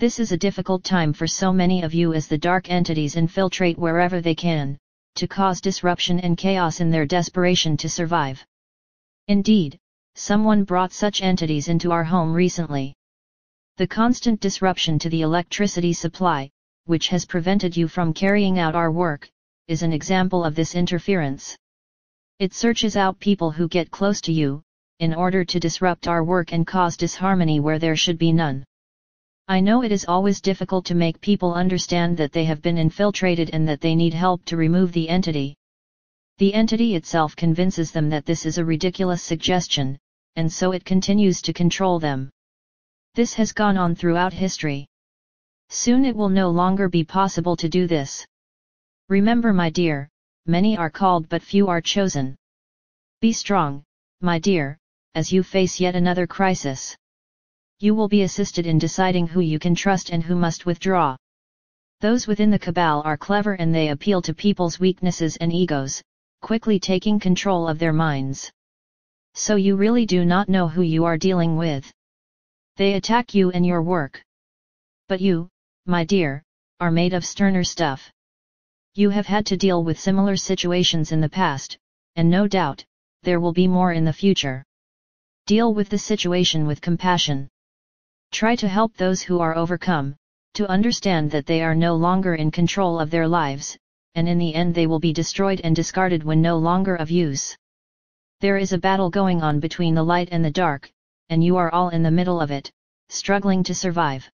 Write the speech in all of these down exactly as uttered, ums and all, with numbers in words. This is a difficult time for so many of you as the dark entities infiltrate wherever they can, to cause disruption and chaos in their desperation to survive. Indeed, someone brought such entities into our home recently. The constant disruption to the electricity supply, which has prevented you from carrying out our work, is an example of this interference. It searches out people who get close to you, in order to disrupt our work and cause disharmony where there should be none. I know it is always difficult to make people understand that they have been infiltrated and that they need help to remove the entity. The entity itself convinces them that this is a ridiculous suggestion, and so it continues to control them. This has gone on throughout history. Soon it will no longer be possible to do this. Remember, my dear, many are called but few are chosen. Be strong, my dear, as you face yet another crisis. You will be assisted in deciding who you can trust and who must withdraw. Those within the cabal are clever and they appeal to people's weaknesses and egos, quickly taking control of their minds. So you really do not know who you are dealing with. They attack you and your work. But you, my dear, are made of sterner stuff. You have had to deal with similar situations in the past, and no doubt, there will be more in the future. Deal with the situation with compassion. Try to help those who are overcome, to understand that they are no longer in control of their lives, and in the end they will be destroyed and discarded when no longer of use. There is a battle going on between the light and the dark, and you are all in the middle of it, struggling to survive.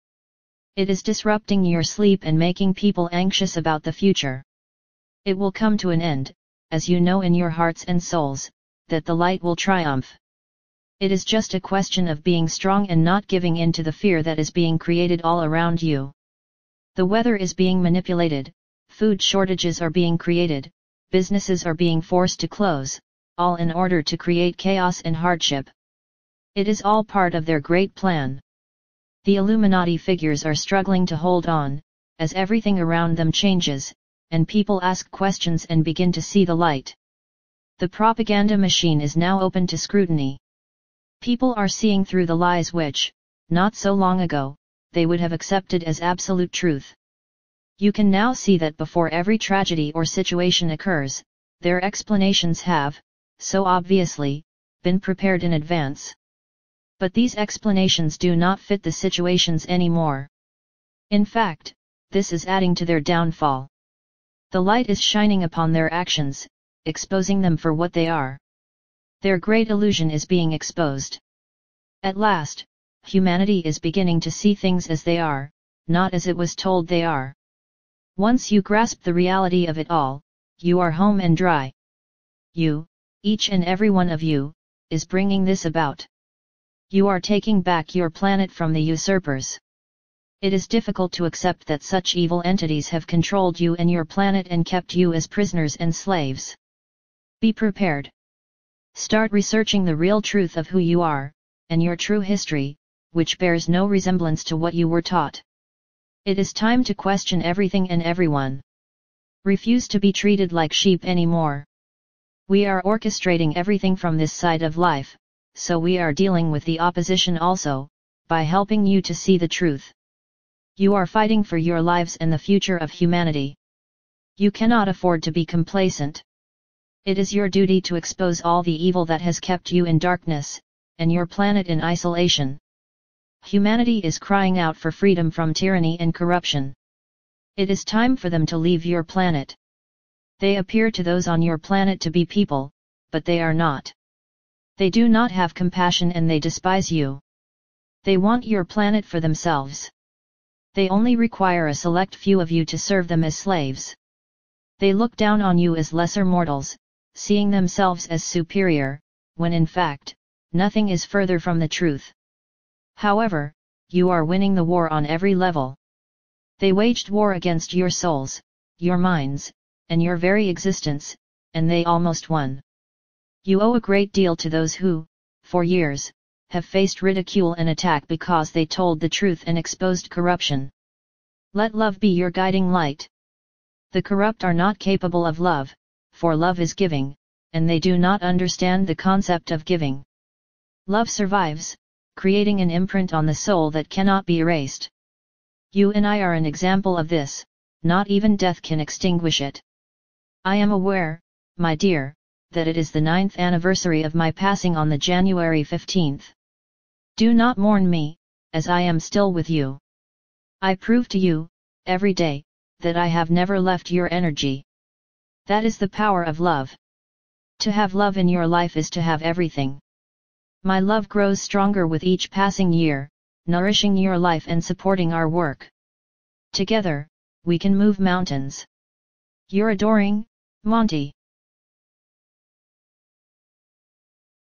It is disrupting your sleep and making people anxious about the future. It will come to an end, as you know in your hearts and souls, that the light will triumph. It is just a question of being strong and not giving in to the fear that is being created all around you. The weather is being manipulated, food shortages are being created, businesses are being forced to close, all in order to create chaos and hardship. It is all part of their great plan. The Illuminati figures are struggling to hold on, as everything around them changes, and people ask questions and begin to see the light. The propaganda machine is now open to scrutiny. People are seeing through the lies which, not so long ago, they would have accepted as absolute truth. You can now see that before every tragedy or situation occurs, their explanations have, so obviously, been prepared in advance. But these explanations do not fit the situations anymore. In fact, this is adding to their downfall. The light is shining upon their actions, exposing them for what they are. Their great illusion is being exposed. At last, humanity is beginning to see things as they are, not as it was told they are. Once you grasp the reality of it all, you are home and dry. You, each and every one of you, is bringing this about. You are taking back your planet from the usurpers. It is difficult to accept that such evil entities have controlled you and your planet and kept you as prisoners and slaves. Be prepared. Start researching the real truth of who you are, and your true history, which bears no resemblance to what you were taught. It is time to question everything and everyone. Refuse to be treated like sheep anymore. We are orchestrating everything from this side of life. So we are dealing with the opposition also, by helping you to see the truth. You are fighting for your lives and the future of humanity. You cannot afford to be complacent. It is your duty to expose all the evil that has kept you in darkness, and your planet in isolation. Humanity is crying out for freedom from tyranny and corruption. It is time for them to leave your planet. They appear to those on your planet to be people, but they are not. They do not have compassion and they despise you. They want your planet for themselves. They only require a select few of you to serve them as slaves. They look down on you as lesser mortals, seeing themselves as superior, when in fact, nothing is further from the truth. However, you are winning the war on every level. They waged war against your souls, your minds, and your very existence, and they almost won. You owe a great deal to those who, for years, have faced ridicule and attack because they told the truth and exposed corruption. Let love be your guiding light. The corrupt are not capable of love, for love is giving, and they do not understand the concept of giving. Love survives, creating an imprint on the soul that cannot be erased. You and I are an example of this, not even death can extinguish it. I am aware, my dear, that it is the ninth anniversary of my passing on the January fifteenth. Do not mourn me, as I am still with you. I prove to you, every day, that I have never left your energy. That is the power of love. To have love in your life is to have everything. My love grows stronger with each passing year, nourishing your life and supporting our work. Together, we can move mountains. Your adoring, Monty.